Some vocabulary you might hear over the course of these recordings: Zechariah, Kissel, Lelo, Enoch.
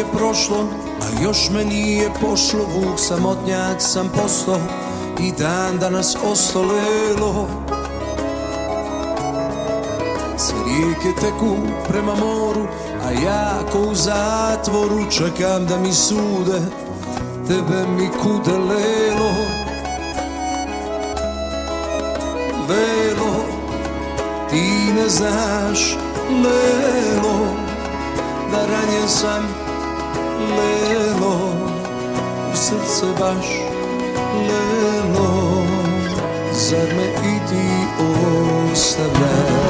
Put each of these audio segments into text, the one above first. je prošlo, a još me nije pošlo. Vuk samotnjak sam posto i dan danas osto lelo. Sve rijeke teku prema moru, a ja ko u zatvoru čekam da mi sude. Tebe mi kude lelo, lelo, ti ne znaš, lelo, da ranjen sam, lelo, u srce baš, lelo, zar me i ti ostavljaš?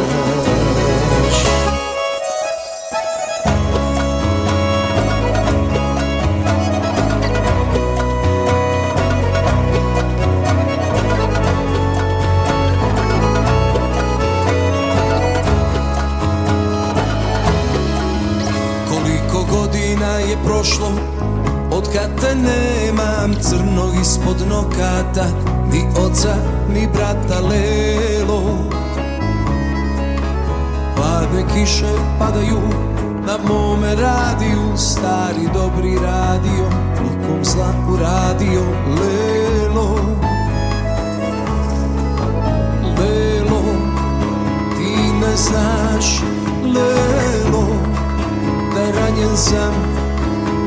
Je prošlo od kad te nemam, crnog ispod nokata, ni oca ni brata lelo. Hladne kiše padaju na mome radiju, stari dobri radio, nikom zla uradio lelo. Lelo, ti ne znaš, lelo, da ranjen sam,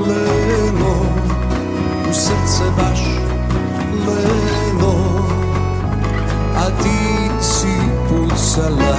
lelo, u srce baš, lelo, a ti si pucala.